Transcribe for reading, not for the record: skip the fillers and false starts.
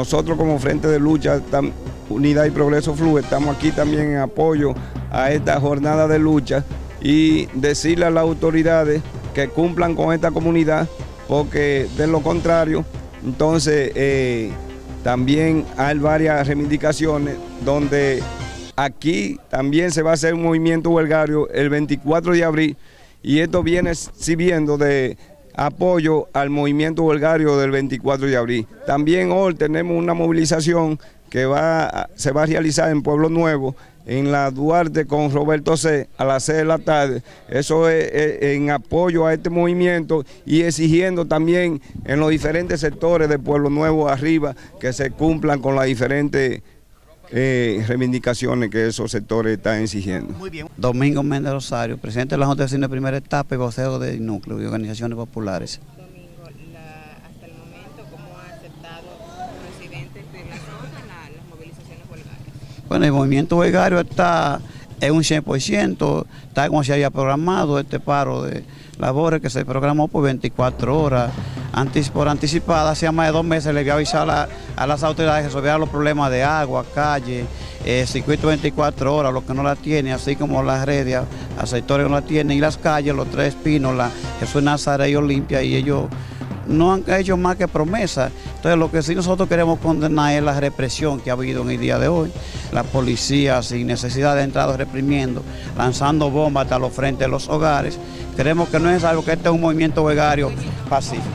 Nosotros como Frente de Lucha Unidad y Progreso estamos aquí también en apoyo a esta jornada de lucha y decirle a las autoridades que cumplan con esta comunidad, porque de lo contrario, entonces también hay varias reivindicaciones donde aquí también se va a hacer un movimiento huelgario el 24 de abril y esto viene sirviendo de apoyo al movimiento huelgario del 24 de abril. También hoy tenemos una movilización que se va a realizar en Pueblo Nuevo, en la Duarte con Roberto C. a las 6 de la tarde. Eso es en apoyo a este movimiento y exigiendo también en los diferentes sectores de Pueblo Nuevo arriba que se cumplan con las diferentes reivindicaciones que esos sectores están exigiendo. Muy bien. Domingo Méndez Rosario, presidente de la Junta de Vecinos de Primera Etapa y vocero del núcleo de organizaciones populares. Domingo, hasta el momento, ¿cómo ha aceptado los residentes de la zona las movilizaciones huelgarias? Bueno, el movimiento huelgario está en un 100%, está como se había programado este paro de labores que se programó por 24 horas. Por anticipada, hace más de 2 meses le voy a avisar a las autoridades que resolvieran los problemas de agua, calle, circuito 24 horas, los que no la tienen, así como las redes, a sectores que no la tienen, y las calles, los 3 Pinos, Jesús Nazaret y Olimpia, y ellos no han hecho más que promesas. Entonces, lo que sí nosotros queremos condenar es la represión que ha habido en el día de hoy. La policía, sin necesidad de entrar reprimiendo, lanzando bombas hasta los frentes de los hogares. Creemos que no es algo que este es un movimiento huelgario pacífico.